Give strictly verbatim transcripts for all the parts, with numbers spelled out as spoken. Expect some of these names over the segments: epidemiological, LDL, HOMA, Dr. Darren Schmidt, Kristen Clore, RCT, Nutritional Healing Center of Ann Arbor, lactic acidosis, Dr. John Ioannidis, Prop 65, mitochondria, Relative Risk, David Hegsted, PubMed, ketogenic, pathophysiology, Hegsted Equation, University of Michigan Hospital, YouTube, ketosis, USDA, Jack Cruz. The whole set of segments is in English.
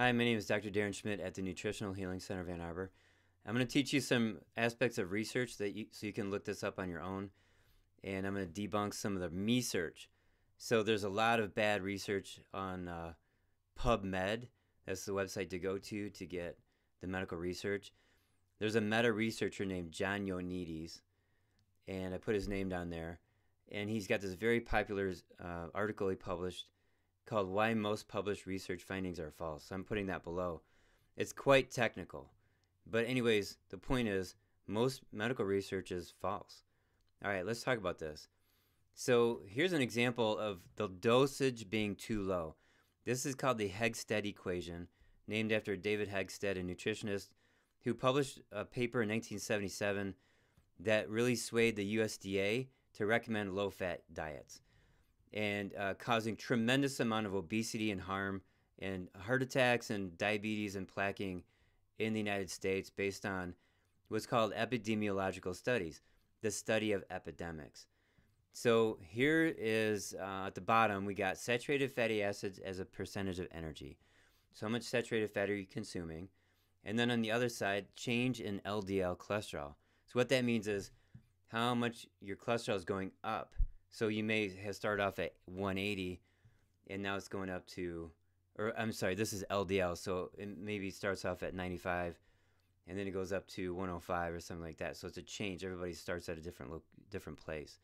Hi, my name is Doctor Darren Schmidt at the Nutritional Healing Center of Ann Arbor. I'm going to teach you some aspects of research that you, so you can look this up on your own, and I'm going to debunk some of the me-search. So there's a lot of bad research on uh, PubMed. That's the website to go to to get the medical research. There's a meta-researcher named John Ioannidis, and I put his name down there, and he's got this very popular uh, article he published called Why Most Published Research Findings Are False. So I'm putting that below. It's quite technical. But anyways, the point is, most medical research is false. All right, let's talk about this. So here's an example of the dosage being too low. This is called the Hegsted Equation, named after David Hegsted, a nutritionist, who published a paper in nineteen seventy-seven that really swayed the U S D A to recommend low-fat diets, and uh, causing tremendous amount of obesity and harm and heart attacks and diabetes and plaquing in the United States based on what's called epidemiological studies, the study of epidemics. So here is, uh, at the bottom, we got saturated fatty acids as a percentage of energy. So how much saturated fat are you consuming? And then on the other side, change in L D L cholesterol. So what that means is how much your cholesterol is going up. So you may have started off at one eighty, and now it's going up to, or I'm sorry, this is L D L, so it maybe starts off at ninety-five, and then it goes up to one oh five or something like that. So it's a change. Everybody starts at a different look, different place.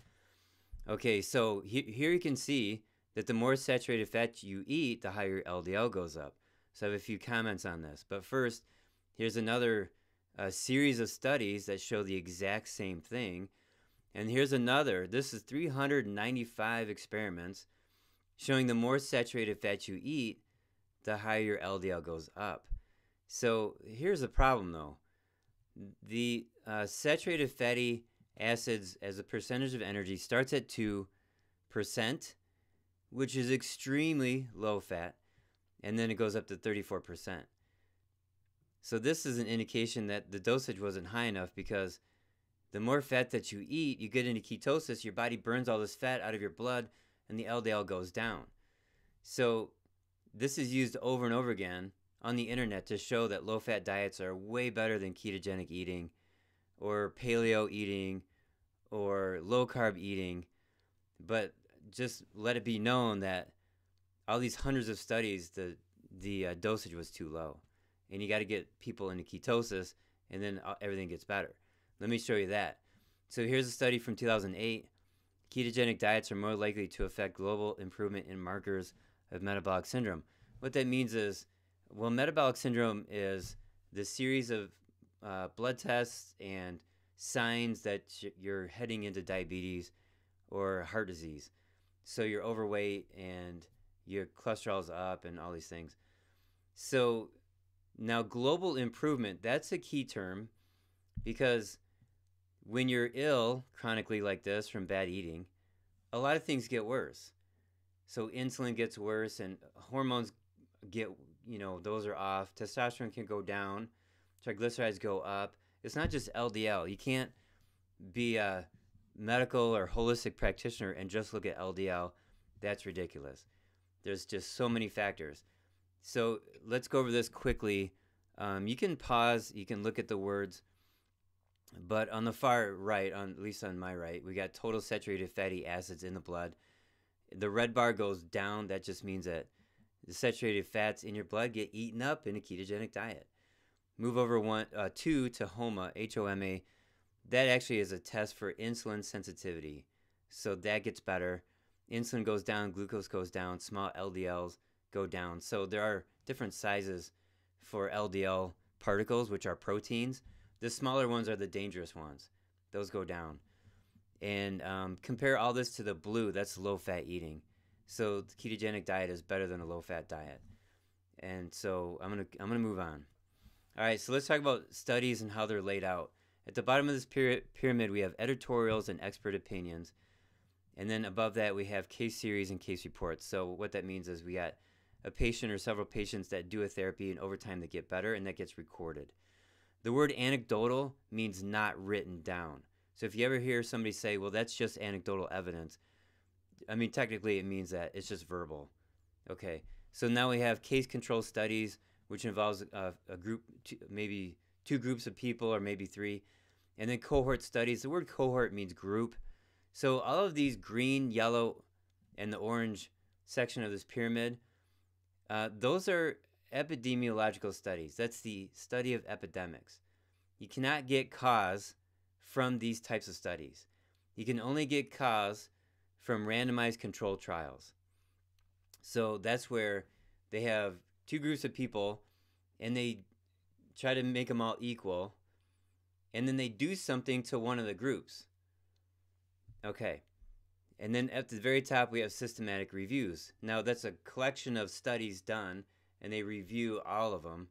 Okay, so he, here you can see that the more saturated fat you eat, the higher L D L goes up. So I have a few comments on this. But first, here's another uh, series of studies that show the exact same thing. And here's another. This is three hundred ninety-five experiments showing the more saturated fat you eat, the higher your L D L goes up. So here's the problem, though. The uh, saturated fatty acids as a percentage of energy starts at two percent, which is extremely low fat, and then it goes up to thirty-four percent. So this is an indication that the dosage wasn't high enough, because the more fat that you eat, you get into ketosis, your body burns all this fat out of your blood, and the L D L goes down. So this is used over and over again on the internet to show that low-fat diets are way better than ketogenic eating or paleo eating or low-carb eating. But just let it be known that all these hundreds of studies, the, the uh, dosage was too low. And you got to get people into ketosis, and then everything gets better. Let me show you that. So here's a study from two thousand eight. Ketogenic diets are more likely to affect global improvement in markers of metabolic syndrome. What that means is, well, metabolic syndrome is the series of uh, blood tests and signs that you're heading into diabetes or heart disease. So you're overweight and your cholesterol's up and all these things. So now global improvement, that's a key term, because when you're ill chronically like this from bad eating, a lot of things get worse. So insulin gets worse, and hormones get, you know, those are off. Testosterone can go down. Triglycerides go up. It's not just L D L. You can't be a medical or holistic practitioner and just look at L D L. That's ridiculous. There's just so many factors. So let's go over this quickly. Um, you can pause. You can look at the words. But on the far right, on, at least on my right, we got total saturated fatty acids in the blood. The red bar goes down. That just means that the saturated fats in your blood get eaten up in a ketogenic diet. Move over one, uh, two to HOMA, H O M A. That actually is a test for insulin sensitivity. So that gets better. Insulin goes down, glucose goes down, small L D Ls go down. So there are different sizes for L D L particles, which are proteins. The smaller ones are the dangerous ones. Those go down. And um, compare all this to the blue. That's low-fat eating. So the ketogenic diet is better than a low-fat diet. And so I'm going to I'm gonna move on. All right, so let's talk about studies and how they're laid out. At the bottom of this pyramid, we have editorials and expert opinions. And then above that, we have case series and case reports. So what that means is we got a patient or several patients that do a therapy, and over time they get better, and that gets recorded. The word anecdotal means not written down. So if you ever hear somebody say, well, that's just anecdotal evidence, I mean, technically it means that. It's just verbal. Okay, so now we have case control studies, which involves a, a group, two, maybe two groups of people or maybe three, and then cohort studies. The word cohort means group. So all of these green, yellow, and the orange section of this pyramid, uh, those are epidemiological studies. That's the study of epidemics. You cannot get cause from these types of studies. You can only get cause from randomized control trials. So that's where they have two groups of people and they try to make them all equal, and then they do something to one of the groups. Okay. And then at the very top, we have systematic reviews. Now that's a collection of studies done, and they review all of them.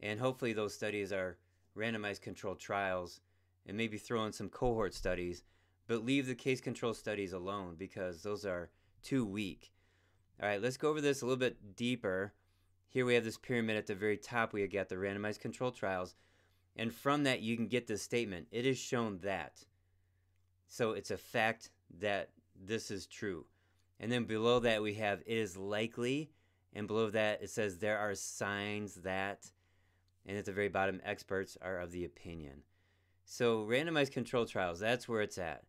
And hopefully those studies are randomized controlled trials, and maybe throw in some cohort studies, but leave the case control studies alone because those are too weak. All right, let's go over this a little bit deeper. Here we have this pyramid. At the very top, we have got the randomized control trials. And from that, you can get this statement. It is shown that. So it's a fact that this is true. And then below that, we have it is likely. And below that, it says there are signs that. And at the very bottom, experts are of the opinion. So randomized control trials, that's where it's at.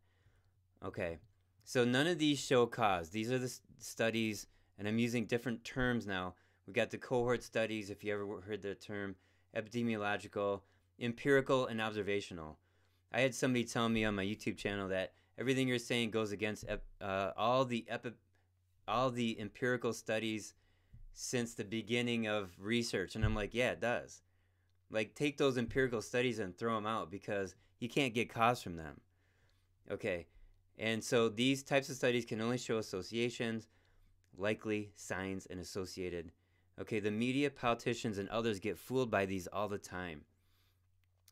Okay, so none of these show cause. These are the studies, and I'm using different terms now. We've got the cohort studies, if you ever heard the term, epidemiological, empirical, and observational. I had somebody tell me on my YouTube channel that everything you're saying goes against ep uh, all the epi all the empirical studies since the beginning of research, and I'm like, yeah, it does. Like, take those empirical studies and throw them out because you can't get cause from them. Okay, and so these types of studies can only show associations, likely, signs, and associated. Okay, the media, politicians, and others get fooled by these all the time.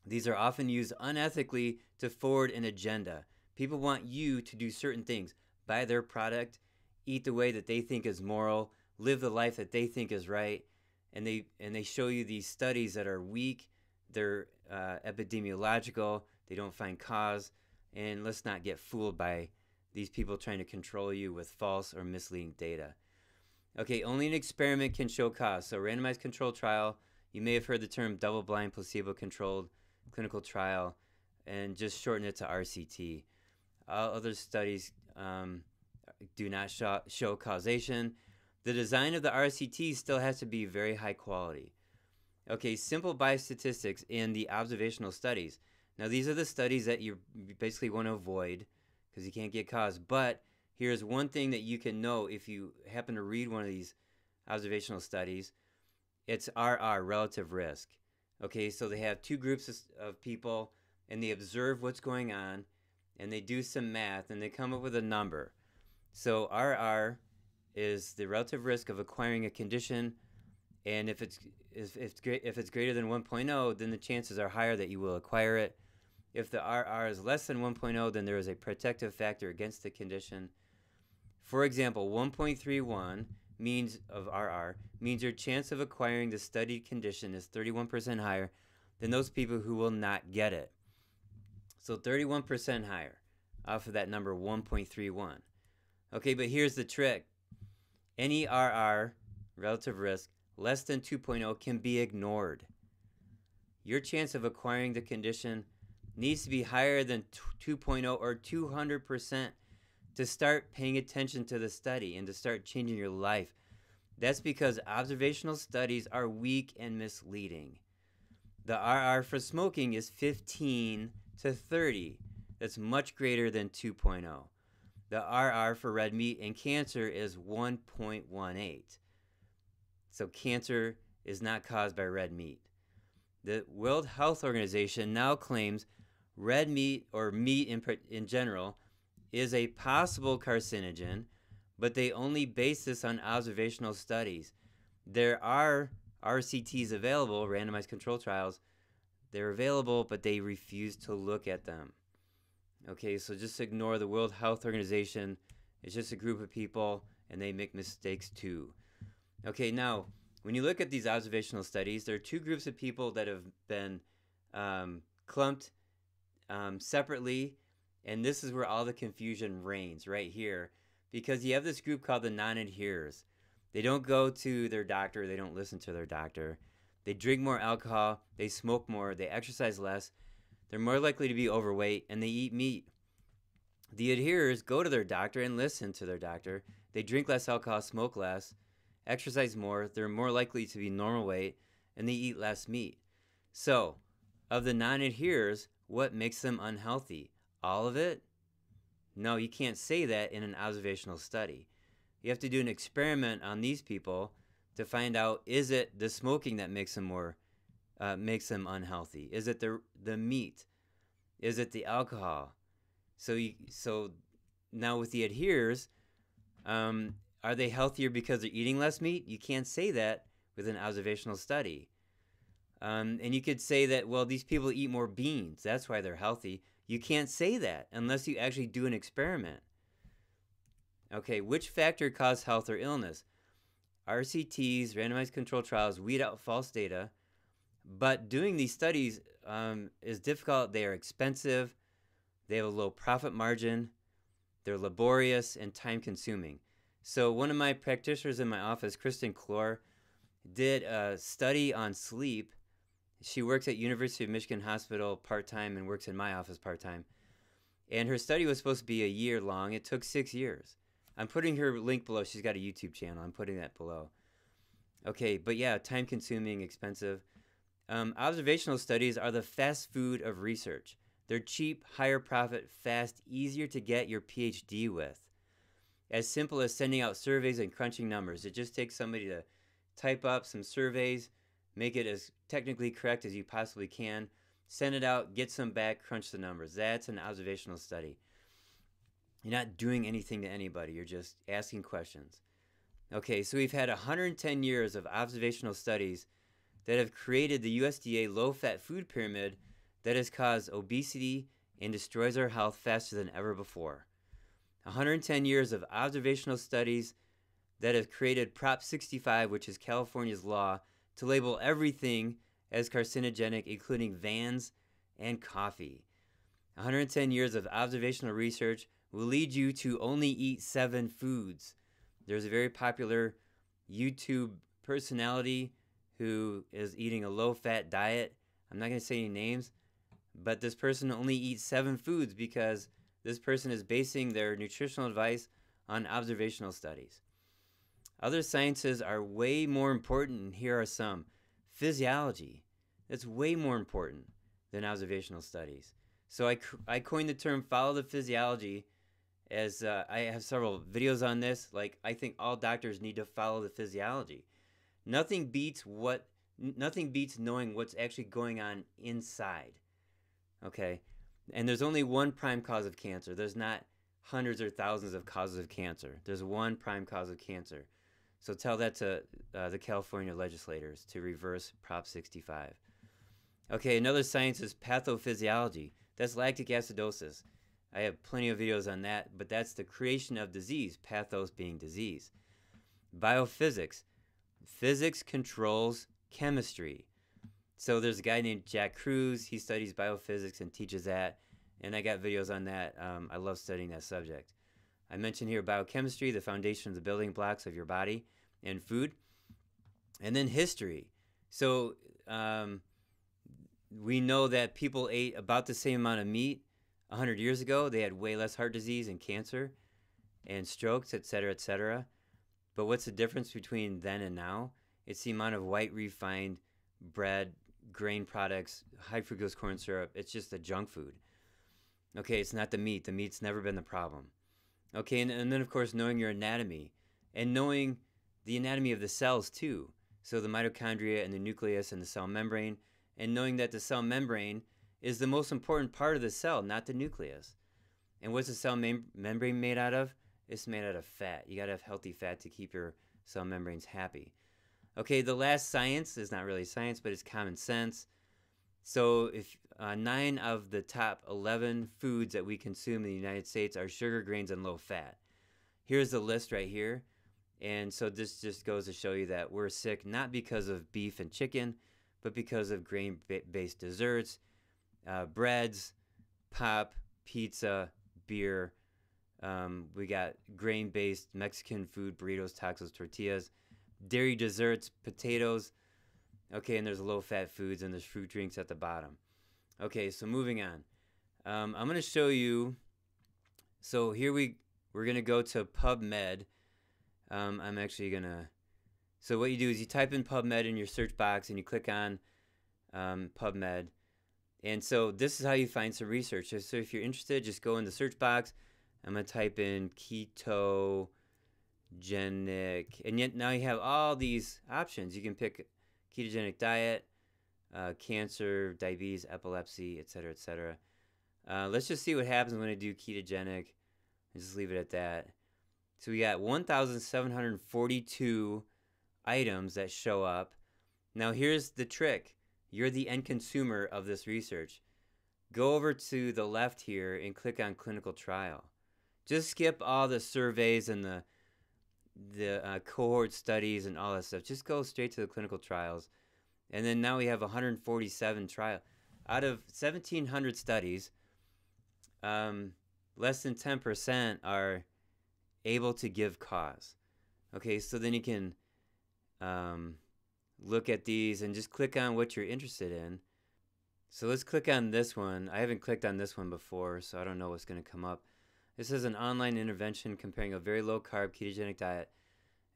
These are often used unethically to forward an agenda. People want you to do certain things, buy their product, eat the way that they think is moral, live the life that they think is right. And they and they show you these studies that are weak, they're uh, epidemiological, they don't find cause, and let's not get fooled by these people trying to control you with false or misleading data. Okay, only an experiment can show cause. So randomized control trial, you may have heard the term double-blind, placebo-controlled clinical trial, and just shorten it to R C T. All other studies um, do not show, show causation. The design of the R C T still has to be very high quality. Okay, simple bias statistics in the observational studies. Now these are the studies that you basically want to avoid because you can't get cause, but here's one thing that you can know if you happen to read one of these observational studies. It's R R, relative risk. Okay, so they have two groups of people and they observe what's going on and they do some math and they come up with a number. So R R is the relative risk of acquiring a condition, and if it's if it's, if it's greater than one point oh, then the chances are higher that you will acquire it. If the R R is less than one point oh, then there is a protective factor against the condition. For example, one point three one means of R R means your chance of acquiring the studied condition is thirty-one percent higher than those people who will not get it. So thirty-one percent higher off of that number one point three one. Okay, but here's the trick. Any R R, relative risk, less than two point oh can be ignored. Your chance of acquiring the condition needs to be higher than two point oh or two hundred percent to start paying attention to the study and to start changing your life. That's because observational studies are weak and misleading. The R R for smoking is fifteen to thirty. That's much greater than two point oh. The R R for red meat and cancer is one point one eight. So cancer is not caused by red meat. The World Health Organization now claims red meat, or meat in, in general, is a possible carcinogen, but they only base this on observational studies. There are R C Ts available, randomized control trials. They're available, but they refuse to look at them. Okay, so just ignore the World Health Organization. It's just a group of people, and they make mistakes too. Okay, now, when you look at these observational studies, there are two groups of people that have been um, clumped um, separately, and this is where all the confusion reigns, right here, because you have this group called the non-adherers. They don't go to their doctor. They don't listen to their doctor. They drink more alcohol, they smoke more, they exercise less, they're more likely to be overweight, and they eat meat. The adherers go to their doctor and listen to their doctor. They drink less alcohol, smoke less, exercise more, they're more likely to be normal weight, and they eat less meat. So, of the non-adherers, what makes them unhealthy? All of it? No, you can't say that in an observational study. You have to do an experiment on these people to find out, is it the smoking that makes them more, uh, makes them unhealthy? Is it the the meat? Is it the alcohol? So you, so now with the adherers, um, are they healthier because they're eating less meat? You can't say that with an observational study. Um, and you could say that, well, these people eat more beans, that's why they're healthy. You can't say that unless you actually do an experiment. Okay, which factor caused health or illness? R C Ts, randomized controlled trials, weed out false data, but doing these studies um, is difficult. They are expensive, they have a low profit margin, they're laborious and time-consuming. So one of my practitioners in my office, Kristen Clore, did a study on sleep. She works at University of Michigan Hospital part-time and works in my office part-time. And her study was supposed to be a year long. It took six years. I'm putting her link below. She's got a YouTube channel. I'm putting that below. Okay, but yeah, time-consuming, expensive. Um, observational studies are the fast food of research. They're cheap, higher profit, fast, easier to get your P H D with. As simple as sending out surveys and crunching numbers. It just takes somebody to type up some surveys, make it as technically correct as you possibly can, send it out, get some back, crunch the numbers. That's an observational study. You're not doing anything to anybody, you're just asking questions. Okay, so we've had one hundred ten years of observational studies that have created the U S D A low-fat food pyramid that has caused obesity and destroys our health faster than ever before. one hundred ten years of observational studies that have created Prop sixty-five, which is California's law, to label everything as carcinogenic, including vans and coffee. one hundred ten years of observational research will lead you to only eat seven foods. There's a very popular YouTube personality who is eating a low-fat diet. I'm not gonna say any names, but this person only eats seven foods because this person is basing their nutritional advice on observational studies. Other sciences are way more important, and here are some. Physiology, that's way more important than observational studies. So I, I coined the term follow the physiology, as uh, I have several videos on this. Like, I think all doctors need to follow the physiology. Nothing beats what, nothing beats knowing what's actually going on inside, okay? And there's only one prime cause of cancer. There's not hundreds or thousands of causes of cancer. There's one prime cause of cancer. So tell that to uh, the California legislators to reverse Prop sixty-five. Okay, another science is pathophysiology. That's lactic acidosis. I have plenty of videos on that, but that's the creation of disease, pathos being disease. Biophysics. Physics controls chemistry. So there's a guy named Jack Cruz. He studies biophysics and teaches that, and I got videos on that. Um, I love studying that subject. I mentioned here biochemistry, the foundation of the building blocks of your body and food. And then history. So um, we know that people ate about the same amount of meat one hundred years ago. They had way less heart disease and cancer and strokes, et cetera, et cetera. But what's the difference between then and now? It's the amount of white refined bread, grain products, high fructose corn syrup. It's just the junk food. Okay, it's not the meat. The meat's never been the problem. Okay, and, and then of course knowing your anatomy and knowing the anatomy of the cells too. So the mitochondria and the nucleus and the cell membrane, and knowing that the cell membrane is the most important part of the cell, not the nucleus. And what's the cell mem membrane made out of? It's made out of fat. You gotta have healthy fat to keep your cell membranes happy. Okay, the last science is not really science, but it's common sense. So if uh, nine of the top eleven foods that we consume in the United States are sugar, grains, and low fat. Here's the list right here. And so this just goes to show you that we're sick not because of beef and chicken, but because of grain-based desserts, uh, breads, pop, pizza, beer. Um, we got grain-based Mexican food, burritos, tacos, tortillas, dairy desserts, potatoes, Okay, and there's low-fat foods and there's fruit drinks at the bottom. Okay, so moving on. Um, I'm going to show you. So here we, we're going to go to PubMed. Um, I'm actually going to. So what you do is you type in PubMed in your search box and you click on um, PubMed. And so this is how you find some research. So if you're interested, just go in the search box. I'm going to type in ketogenic. And yet now you have all these options. You can pick ketogenic diet, uh, cancer, diabetes, epilepsy, et cetera, et cetera. Uh, let's just see what happens when I do ketogenic. I'll just leave it at that. So we got one thousand seven hundred forty-two items that show up. Now here's the trick. You're the end consumer of this research. Go over to the left here and click on clinical trial. Just skip all the surveys and the the uh, cohort studies and all that stuff. Just go straight to the clinical trials. And then now we have one hundred forty-seven trials. Out of seventeen hundred studies, um, less than ten percent are able to give cause. Okay, so then you can um, look at these and just click on what you're interested in. So let's click on this one. I haven't clicked on this one before, so I don't know what's going to come up. This is an online intervention comparing a very low-carb ketogenic diet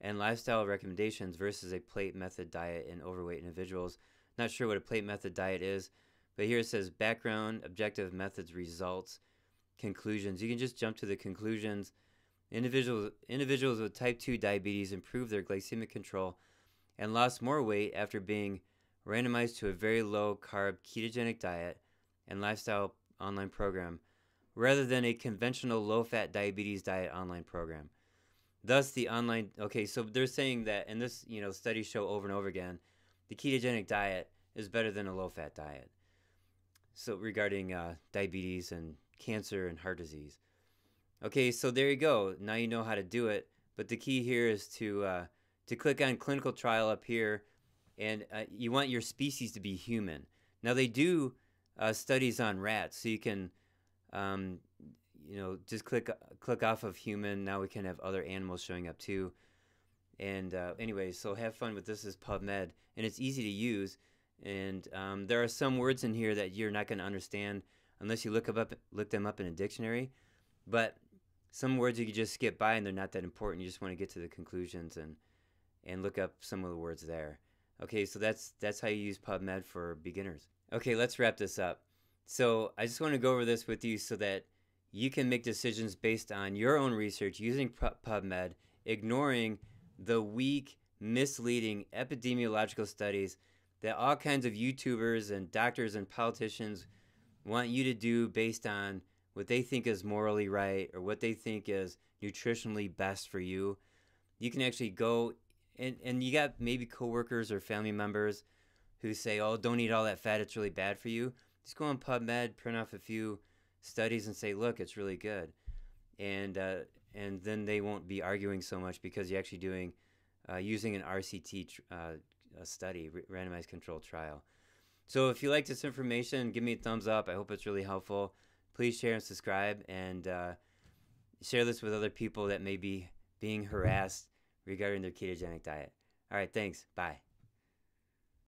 and lifestyle recommendations versus a plate method diet in overweight individuals. Not sure what a plate method diet is, but here it says background, objective methods, results, conclusions. You can just jump to the conclusions. Individuals, individuals with type two diabetes improved their glycemic control and lost more weight after being randomized to a very low-carb ketogenic diet and lifestyle online program rather than a conventional low-fat diabetes diet online program. Thus, the online... Okay, so they're saying that, and this, you know, studies show over and over again, the ketogenic diet is better than a low-fat diet. So regarding uh, diabetes and cancer and heart disease. Okay, so there you go. Now you know how to do it. But the key here is to... Uh, to click on clinical trial up here, and uh, you want your species to be human. Now they do uh, studies on rats, so you can, um, you know, just click click off of human. Now we can have other animals showing up too. And uh, anyway, so have fun with this. This is PubMed, and it's easy to use. And um, there are some words in here that you're not going to understand unless you look up look them up in a dictionary. But some words you can just skip by, and they're not that important. You just want to get to the conclusions and. and look up some of the words there. Okay, so that's that's how you use PubMed for beginners. Okay, let's wrap this up. So I just want to go over this with you so that you can make decisions based on your own research using PubMed, ignoring the weak, misleading epidemiological studies that all kinds of YouTubers and doctors and politicians want you to do based on what they think is morally right or what they think is nutritionally best for you. You can actually go And, and you got maybe coworkers or family members who say, oh, don't eat all that fat, it's really bad for you. Just go on PubMed, print off a few studies and say, look, it's really good. And uh, and then they won't be arguing so much because you're actually doing, uh, using an R C T tr uh, a study, randomized controlled trial. So if you like this information, give me a thumbs up. I hope it's really helpful. Please share and subscribe and uh, share this with other people that may be being harassed regarding their ketogenic diet. All right, thanks. Bye.